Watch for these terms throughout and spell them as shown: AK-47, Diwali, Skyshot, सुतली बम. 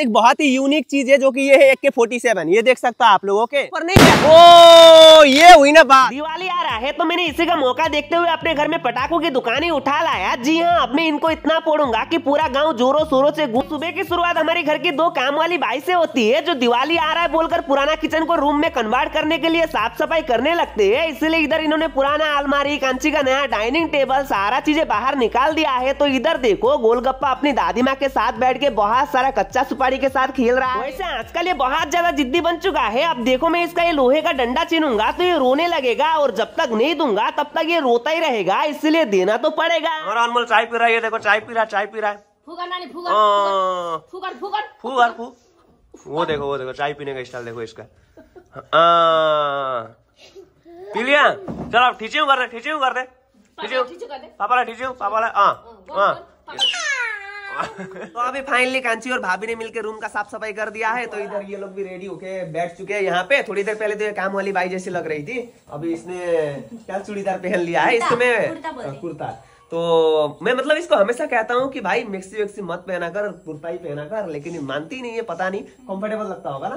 एक बहुत ही यूनिक चीज है जो कि ये है AK-47। ये देख सकता है आप लोगों के पर नहीं है। ओ ये हुई ना बात, दिवाली आ रहा है तो मैंने इसी का मौका देखते हुए अपने घर में पटाखों की दुकान ही उठा लाया। जी हाँ, अब मैं इनको इतना फोड़ूंगा कि पूरा गांव जोरों शोरों से गूंज। सुबह की शुरुआत हमारे घर की दो काम वाली बाई से होती है जो दिवाली आ रहा है बोलकर पुराना किचन को रूम में कन्वर्ट करने के लिए साफ सफाई करने लगते है। इसीलिए इधर इन्होंने पुराना अलमारी, कांची का नया डाइनिंग टेबल, सारा चीजें बाहर निकाल दिया है। तो इधर देखो गोलगप्पा अपनी दादी माँ के साथ बैठ के बहुत सारा कच्चा सुपारी के साथ खेल रहा है। वैसे आजकल ये बहुत ज्यादा जिद्दी बन चुका है। अब देखो मैं इसका ये लोहे का डंडा छीनूंगा तो ये रोने लगेगा और जब तक नहीं दूंगा तब तक ये रोता ही रहेगा, इसलिए देना तो पड़ेगा। हमारा अनमोल चाय पी रहा है, ये देखो चाय पी रहा है। फुगर नानी, फुगर। वो देखो चाय पीने का स्टाइल देखो इसका। पी लिया, चलो ठिचू कर दे। तो अभी फाइनली कांची और भाभी ने मिलकर रूम का साफ सफाई कर दिया है। तो इधर ये लोग भी रेडी होके बैठ चुके हैं यहाँ पे। थोड़ी देर पहले तो ये काम वाली बाई जैसी लग रही थी, अभी इसने क्या चूड़ीदार पहन लिया है, इसमें कुर्ता। तो मैं मतलब इसको हमेशा कहता हूँ कि भाई मिक्सी विक्सी मत पहना कर, कुर्ता ही पहना कर, लेकिन मानती नहीं है। पता नहीं कम्फर्टेबल लगता होगा ना।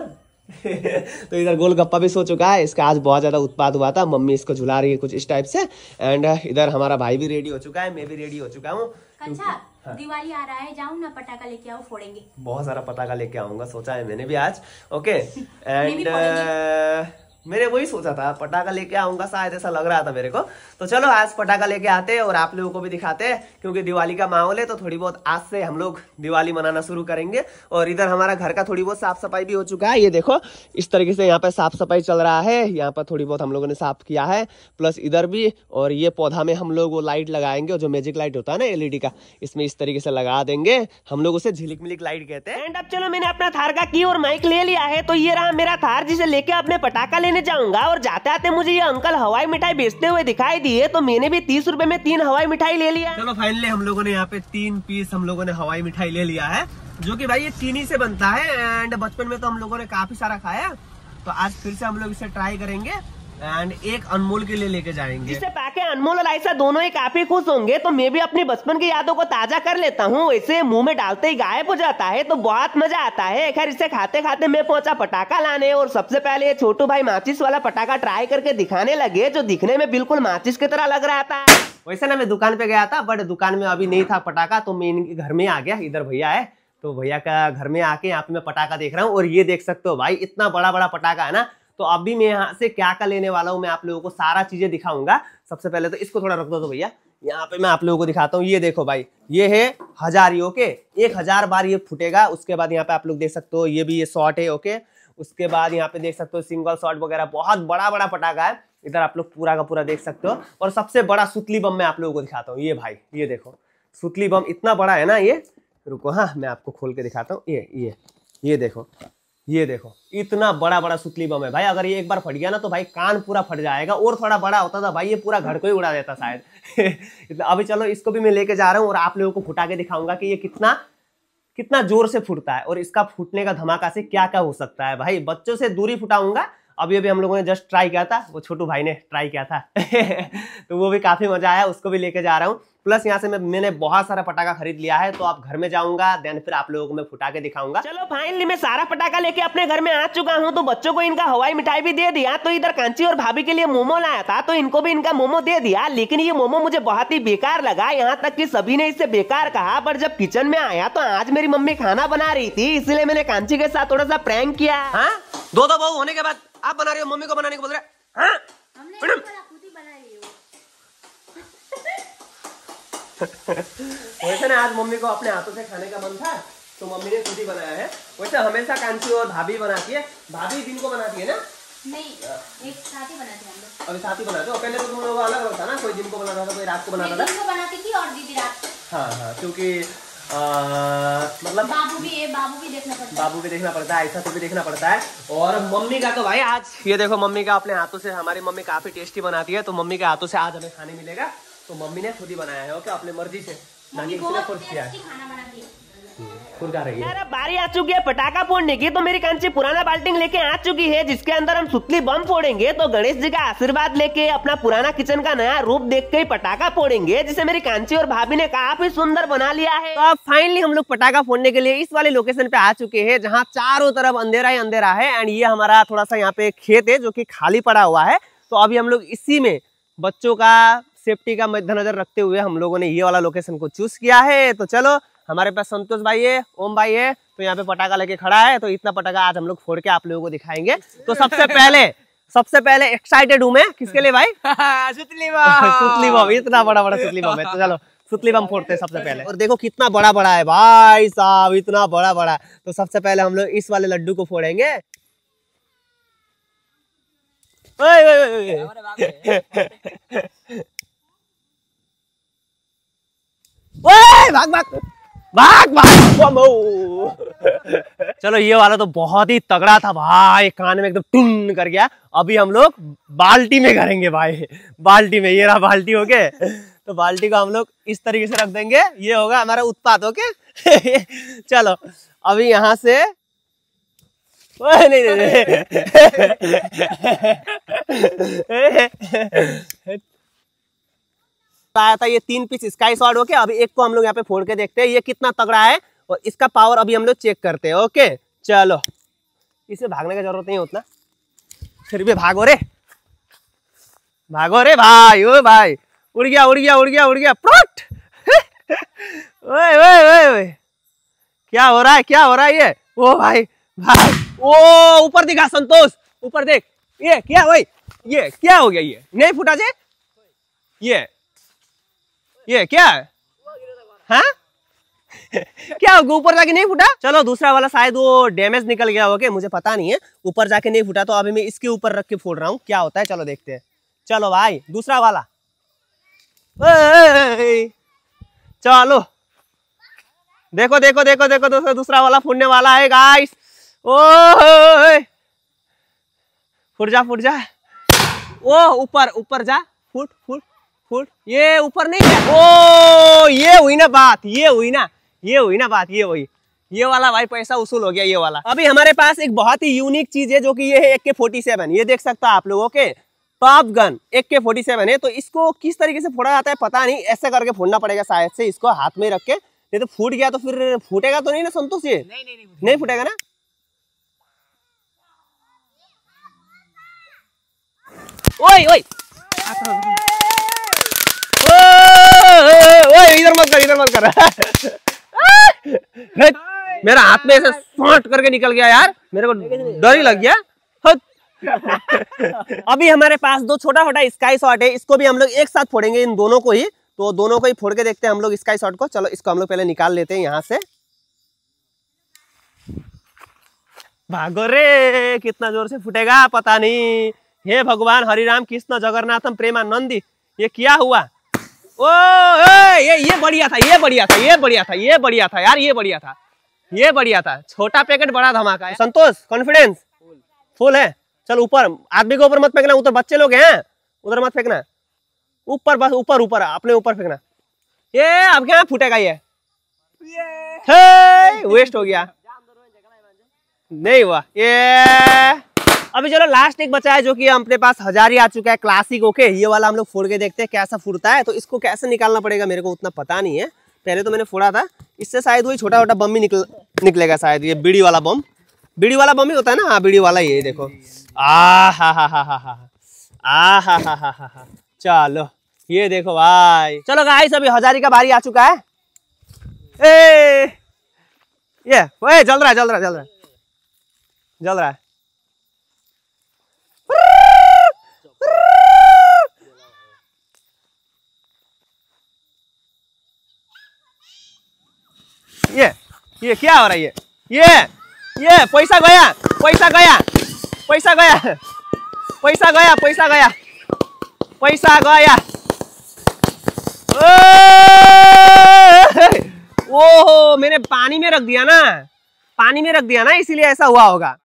तो इधर गोलगप्पा भी सो चुका है, इसका आज बहुत ज्यादा उत्पाद हुआ था। मम्मी इसको झुला रही है कुछ इस टाइप से। एंड इधर हमारा भाई भी रेडी हो चुका है, मैं भी रेडी हो चुका हूँ। हाँ। दिवाली आ रहा है, जाऊँ ना पटाखा लेके आओ, फोड़ेंगे। बहुत सारा पटाखा लेके आऊंगा, सोचा है मैंने भी आज। ओके एंड मैंने वही सोचा था पटाखा लेके आऊंगा, शायद ऐसा लग रहा था मेरे को। तो चलो आज पटाखा लेके आते हैं और आप लोगों को भी दिखाते हैं, क्योंकि दिवाली का माहौल है तो थोड़ी बहुत आज से हम लोग दिवाली मनाना शुरू करेंगे। और इधर हमारा घर का थोड़ी बहुत साफ सफाई भी हो चुका है। ये देखो इस तरीके से यहाँ पर साफ सफाई चल रहा है। यहाँ पर थोड़ी बहुत हम लोगों ने साफ किया है, प्लस इधर भी। और ये पौधा में हम लोग वो लाइट लगाएंगे जो मैजिक लाइट होता है ना LED का, इसमें इस तरीके से लगा देंगे। हम लोग उसे झिलिक मिलिक लाइट कहते हैं। एंड अब चलो मैंने अपना थार का की और माइक ले लिया है। तो ये रहा मेरा थार जिसे लेके अपने पटाखा लेने जाऊंगा। और जाते आते मुझे ये अंकल हवाई मिठाई बेचते हुए दिखाई दिए, तो मैंने भी 30 रुपए में 3 हवाई मिठाई ले लिया। चलो फाइनली हम लोगों ने यहाँ पे 3 पीस हम लोगों ने हवाई मिठाई ले लिया है, जो कि भाई ये चीनी से बनता है। एंड बचपन में तो हम लोगों ने काफी सारा खाया, तो आज फिर से हम लोग इसे ट्राई करेंगे। एंड एक अनमोल के लिए लेके जाएंगे, जिसे पाके अनमोल और लाइसा दोनों ही काफी खुश होंगे। तो मैं भी अपने बचपन की यादों को ताजा कर लेता हूँ। इसे मुंह में डालते ही गायब हो जाता है, तो बहुत मजा आता है। खैर इसे खाते खाते मैं पहुंचा पटाखा लाने, और सबसे पहले छोटू भाई माचिस वाला पटाखा ट्राई करके दिखाने लगे, जो दिखने में बिल्कुल माचिस की तरह लग रहा था। वैसे ना मैं दुकान पे गया था, बट दुकान में अभी नहीं था पटाखा, तो मैं इनके घर में आ गया। इधर भैया है, तो भैया का घर में आके यहाँ पे मैं पटाखा देख रहा हूँ। और ये देख सकते हो भाई, इतना बड़ा बड़ा पटाखा है ना। तो अभी मैं यहाँ से क्या क्या लेने वाला हूँ, मैं आप लोगों को सारा चीजें दिखाऊंगा। सबसे पहले तो इसको थोड़ा रख दो तो भैया, यहाँ पे मैं आप लोगों को दिखाता हूँ। ये देखो भाई, ये है 1000 ओके, 1000 बार ये फूटेगा। उसके बाद यहाँ पे आप लोग देख सकते हो ये भी, ये शॉट है ओके। उसके बाद यहाँ पे देख सकते हो सिंगल शॉट वगैरह, बहुत बड़ा बड़ा पटाखा है। इधर आप लोग पूरा का पूरा देख सकते हो। और सबसे बड़ा सुतली बम मैं आप लोगों को दिखाता हूँ। ये भाई ये देखो सुतली बम इतना बड़ा है ना ये, रुको हाँ मैं आपको खोल के दिखाता हूँ। ये देखो, ये देखो इतना बड़ा बड़ा सुतली बम है भाई। अगर ये एक बार फट गया ना तो भाई कान पूरा फट जाएगा। और थोड़ा बड़ा होता था भाई ये पूरा घर को ही उड़ा देता शायद। अभी चलो इसको भी मैं लेके जा रहा हूँ और आप लोगों को फुटा के दिखाऊंगा कि ये कितना कितना जोर से फूटता है और इसका फूटने का धमाका से क्या क्या हो सकता है। भाई बच्चों से दूरी फुटाऊंगा। अभी हम लोगों ने जस्ट ट्राई किया था, वो छोटू भाई ने ट्राई किया था। तो वो भी काफी मजा आया, उसको भी लेके जा रहा हूँ। प्लस यहाँ से मैंने बहुत सारा पटाखा खरीद लिया है, तो आप घर में जाऊंगा देन फिर आप लोगों को मैं फुटा के दिखाऊंगा। चलो फाइनली मैं सारा पटाखा लेके अपने घर में आ चुका हूँ। तो बच्चों को इनका हवाई मिठाई भी दे दिया। तो इधर कांची और भाभी के लिए मोमो लाया था, तो इनको भी इनका मोमो दे दिया। लेकिन ये मोमो मुझे बहुत ही बेकार लगा, यहाँ तक कि सभी ने इसे बेकार कहा। पर जब किचन में आया तो आज मेरी मम्मी खाना बना रही थी, इसलिए मैंने कांची के साथ थोड़ा सा प्रैंक किया। दो बहू होने के बाद आप बना रहे हो, मम्मी को बनाने को बोल रहे। वैसे ना आज मम्मी को अपने हाथों से खाने का मन था, तो मम्मी ने खुद ही बनाया है। वैसे हमेशा कांची और भाभी बनाती है। भाभी दिन को बनाती है ना? नहीं, एक साथ ही बनाते हैं हम लोग। अभी साथ ही बनाते हो? पहले तो तुम लोग अलग होता ना, कोई दिन को बनाता था, कोई रात को बनाता था। दिन को बनाती थी और दीदी रात। हाँ, क्योंकि मतलब बाबू भी देखना पड़ता है, ऐसा तो भी देखना पड़ता है। और मम्मी का तो भाई आज ये देखो, मम्मी का अपने हाथों से, हमारी मम्मी काफी टेस्टी बनाती है, तो मम्मी के हाथों से आज हमें खाने मिलेगा। तो मम्मी ने खुद ही बनाया है ओके, अपने मर्जी से। नानी कितना फोर्स किया है? जा रही है। बारी आ चुकी है पटाखा फोड़ने की, तो मेरी कांची पुराना बाल्टी लेके आ चुकी है जिसके अंदर हम सुतली बम फोड़ेंगे। तो गणेश जी का आशीर्वाद लेके अपना पुराना किचन का नया रूप देख के ही पटाखा फोड़ेंगे, जिसे मेरी कांची और भाभी ने काफी सुंदर बना लिया है। तो अब फाइनली हम लोग पटाखा फोड़ने के लिए इस वाले लोकेशन पे आ चुके हैं जहाँ चारों तरफ अंधेरा ही अंधेरा है। एंड ये हमारा थोड़ा सा यहाँ पे खेत है जो की खाली पड़ा हुआ है, तो अभी हम लोग इसी में बच्चों का सेफ्टी का मद्देनजर रखते हुए हम लोगों ने ये वाला लोकेशन को चूज किया है। तो चलो, हमारे पास संतोष भाई है, ओम भाई है, तो यहाँ पे पटाखा लेके खड़ा है। तो इतना पटाखा आज हम लोग फोड़ के आप लोगों को दिखाएंगे। तो सबसे पहले एक्साइटेड हूँ मैं। किसके लिए भाई? सुतली बम। सुतली बम, इतना बड़ा बड़ा सुतली बम है। तो चलो सुतली बम फोड़ते हैं सबसे पहले। और देखो कितना बड़ा बड़ा है भाई साहब, इतना बड़ा बड़ा। तो सबसे पहले हम लोग इस वाले लड्डू को फोड़ेंगे। भाग भाग भाग भाग। चलो ये वाला तो बहुत ही तगड़ा था भाई, कान में एकदम टुन कर गया। अभी हम लोग बाल्टी में करेंगे भाई, बाल्टी में। ये रहा बाल्टी, ओके। तो बाल्टी को हम लोग इस तरीके से रख देंगे, ये होगा हमारा उत्पात, ओके। चलो अभी यहाँ से नहीं आया था ये 3 पीस स्काई शॉट, ओके। अभी एक को हम लोग यहाँ पे फोड़ के देखते हैं ये कितना तगड़ा है, और इसका पावर अभी हम लोग चेक करते हैं, ओके। चलो इसे भागने की जरूरत नहीं है उतना, फिर भी भागो रे भाई। ओ भाई उड़ गया उड़ गया उड़ गया उड़ गया, प्रोट। ओए ओए ओए ओए, क्या हो रहा है क्या हो रहा है ये? ओ भाई भाई, ओ ऊपर दिखा संतोष, ऊपर देख। ये क्या भाई, ये क्या हो गया? ये नहीं फूटा जे, ये क्या है? हाँ? क्या ऊपर जाके नहीं फूटा? चलो दूसरा वाला शायद वो डैमेज निकल गया, ओके, मुझे पता नहीं है। ऊपर जाके नहीं फूटा, तो अभी मैं इसके ऊपर रख के फोड़ रहा हूँ, क्या होता है चलो देखते हैं। चलो भाई दूसरा वाला, चलो देखो देखो देखो देखो दोस्तों, दूसरा वाला फूटने वाला है गाइस। ओ फूट जा, ओ ऊपर ऊपर जा, फूट फूट फूट। ये ऊपर नहीं है। ओ ये हुई ना बात, ये हुई ना बात, ये वही, ये वाला भाई पैसा वसूल हो गया ये वाला। अभी हमारे पास एक बहुत ही यूनिक चीज है जो कि ये है AK-47, ये देख सकते हो आप लोग, ओके। टॉप गन AK-47 है, तो इसको किस तरीके से फोड़ा जाता है पता नहीं, ऐसा करके फोड़ना पड़ेगा शायद से, इसको हाथ में रख के। नहीं तो फूट गया तो फिर फूटेगा तो नहीं ना संतोष? ये नहीं फूटेगा ना? ओए ओए इधर मत कर। मेरा हाथ में ऐसे शॉट करके निकल गया यार, मेरे को डर ही लग गया। अभी हमारे पास 2 छोटा-छोटा स्काई शॉट है, इसको भी हम लोग एक साथ फोड़ेंगे, इन दोनों को ही। तो दोनों को ही फोड़ के देखते हैं हम लोग स्काई शॉट को। चलो इसको हम लोग पहले निकाल लेते हैं यहाँ से। भागो रे, कितना जोर से फूटेगा पता नहीं। हे भगवान, हरिराम कृष्ण जगन्नाथम प्रेमानंदी, ये क्या हुआ? ओ ये बढ़िया था यार, ये बढ़िया था। छोटा पैकेट बड़ा धमाका है। संतोष कॉन्फिडेंस फुल है। चल ऊपर, आदमी के ऊपर मत फेंकना, उधर बच्चे लोग हैं, उधर मत फेंकना। ऊपर बस, ऊपर अपने ऊपर फेंकना। ये अब क्या फूटेगा? ये वेस्ट हो गया, नहीं हुआ ये। अभी चलो लास्ट एक बचा है जो कि अपने पास 1000 ही आ चुका है, क्लासिक, ओके। ये वाला हम लोग फोड़ के देखते हैं कैसा फूटता है। तो इसको कैसे निकालना पड़ेगा मेरे को उतना पता नहीं है। पहले तो मैंने फोड़ा था, इससे शायद वही छोटा-छोटा बम भी निकलेगा शायद। ये बीड़ी वाला बम ही होता है ना? हाँ, बीड़ी वाला। ये देखो, आ हा। चलो ये देखो भाई। चलो गाइस, अभी 1000 का बारी आ चुका है। ए जल रहा है। ये क्या हो रहा है? ये पैसा गया। ओहो, मैंने पानी में रख दिया ना, इसीलिए ऐसा हुआ होगा।